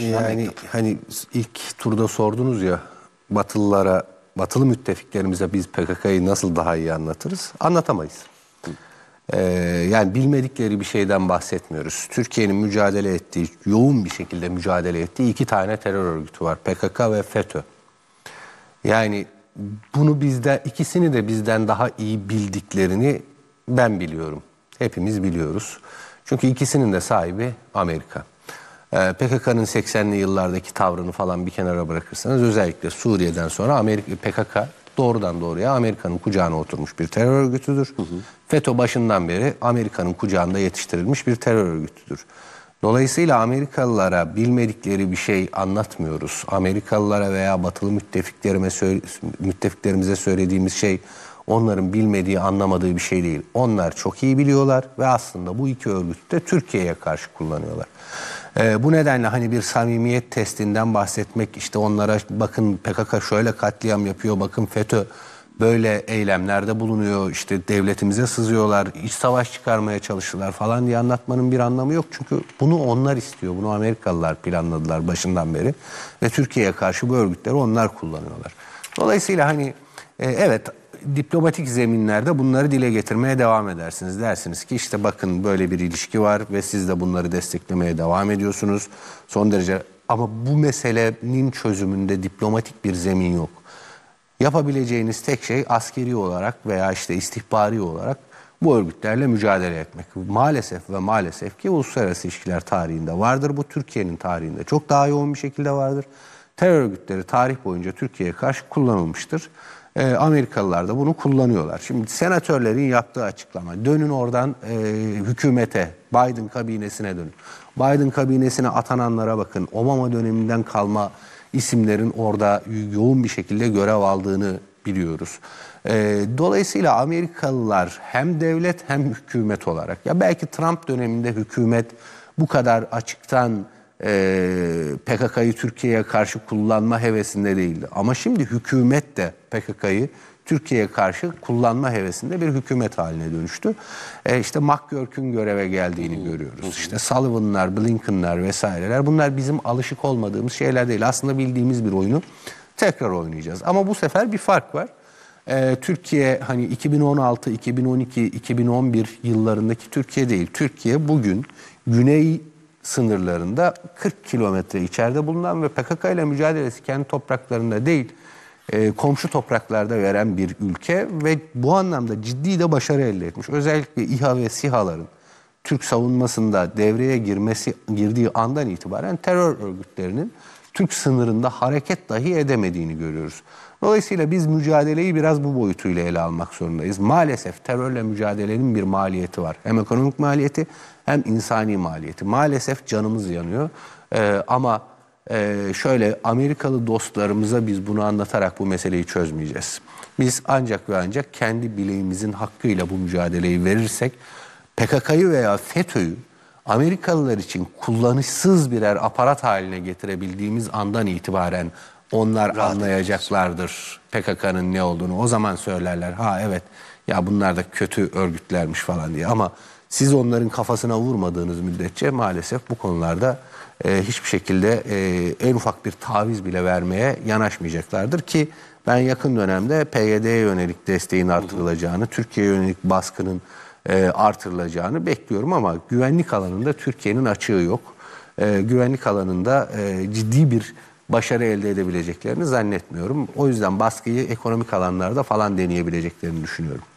Yani hani ilk turda sordunuz ya, Batılılara, Batılı müttefiklerimize biz PKK'yı nasıl daha iyi anlatırız? Anlatamayız. Yani bilmedikleri bir şeyden bahsetmiyoruz. Türkiye'nin mücadele ettiği, yoğun bir şekilde mücadele ettiği iki tane terör örgütü var. PKK ve FETÖ. Yani bunu ikisini de bizden daha iyi bildiklerini ben biliyorum. Hepimiz biliyoruz. Çünkü ikisinin de sahibi Amerika. PKK'nın 80'li yıllardaki tavrını falan bir kenara bırakırsanız, özellikle Suriye'den sonra PKK doğrudan doğruya Amerika'nın kucağına oturmuş bir terör örgütüdür. FETÖ başından beri Amerika'nın kucağında yetiştirilmiş bir terör örgütüdür. Dolayısıyla Amerikalılara bilmedikleri bir şey anlatmıyoruz. Amerikalılara veya batılı müttefiklerimize söylediğimiz şey onların bilmediği, anlamadığı bir şey değil. Onlar çok iyi biliyorlar ve aslında bu iki örgütü de Türkiye'ye karşı kullanıyorlar. Bu nedenle hani bir samimiyet testinden bahsetmek, işte onlara bakın PKK şöyle katliam yapıyor, bakın FETÖ böyle eylemlerde bulunuyor, işte devletimize sızıyorlar, iç savaş çıkarmaya çalıştılar falan diye anlatmanın bir anlamı yok. Çünkü bunu onlar istiyor, bunu Amerikalılar planladılar başından beri ve Türkiye'ye karşı bu örgütleri onlar kullanıyorlar. Dolayısıyla hani evet, diplomatik zeminlerde bunları dile getirmeye devam edersiniz. Dersiniz ki işte bakın böyle bir ilişki var ve siz de bunları desteklemeye devam ediyorsunuz. Son derece, ama bu meselenin çözümünde diplomatik bir zemin yok. Yapabileceğiniz tek şey askeri olarak veya işte istihbari olarak bu örgütlerle mücadele etmek. Maalesef ve maalesef ki uluslararası ilişkiler tarihinde vardır. Bu Türkiye'nin tarihinde çok daha yoğun bir şekilde vardır. Terör örgütleri tarih boyunca Türkiye'ye karşı kullanılmıştır. Amerikalılar da bunu kullanıyorlar. Şimdi senatörlerin yaptığı açıklama, dönün oradan hükümete, Biden kabinesine dönün. Biden kabinesine atananlara bakın. Obama döneminden kalma isimlerin orada yoğun bir şekilde görev aldığını biliyoruz. Dolayısıyla Amerikalılar hem devlet hem hükümet olarak, ya belki Trump döneminde hükümet bu kadar açıktan PKK'yı Türkiye'ye karşı kullanma hevesinde değildi. Ama şimdi hükümet de PKK'yı Türkiye'ye karşı kullanma hevesinde bir hükümet haline dönüştü. İşte McGurk'ün göreve geldiğini görüyoruz. İşte Sullivan'lar, Blinken'lar vesaireler, bunlar bizim alışık olmadığımız şeyler değil. Aslında bildiğimiz bir oyunu tekrar oynayacağız. Ama bu sefer bir fark var. Türkiye hani 2016, 2012, 2011 yıllarındaki Türkiye değil. Türkiye bugün Güney sınırlarında 40 kilometre içeride bulunan ve PKK ile mücadelesi kendi topraklarında değil, komşu topraklarda veren bir ülke ve bu anlamda ciddi de başarı elde etmiş. Özellikle İHA ve SİHA'ların Türk savunmasında devreye girdiği andan itibaren terör örgütlerinin Türk sınırında hareket dahi edemediğini görüyoruz. Dolayısıyla biz mücadeleyi biraz bu boyutuyla ele almak zorundayız. Maalesef terörle mücadelenin bir maliyeti var. Hem ekonomik maliyeti hem insani maliyeti. Maalesef canımız yanıyor. Ama şöyle, Amerikalı dostlarımıza biz bunu anlatarak bu meseleyi çözmeyeceğiz. Biz ancak ve ancak kendi bileğimizin hakkıyla bu mücadeleyi verirsek, PKK'yı veya FETÖ'yü Amerikalılar için kullanışsız birer aparat haline getirebildiğimiz andan itibaren onlar anlayacaklardır PKK'nın ne olduğunu. O zaman söylerler, ha evet ya bunlar da kötü örgütlermiş falan diye. Ama siz onların kafasına vurmadığınız müddetçe maalesef bu konularda hiçbir şekilde en ufak bir taviz bile vermeye yanaşmayacaklardır ki ben yakın dönemde PYD'ye yönelik desteğin artırılacağını, Türkiye'ye yönelik baskının artırılacağını bekliyorum ama güvenlik alanında Türkiye'nin açığı yok. Güvenlik alanında ciddi bir başarı elde edebileceklerini zannetmiyorum. O yüzden baskıyı ekonomik alanlarda falan deneyebileceklerini düşünüyorum.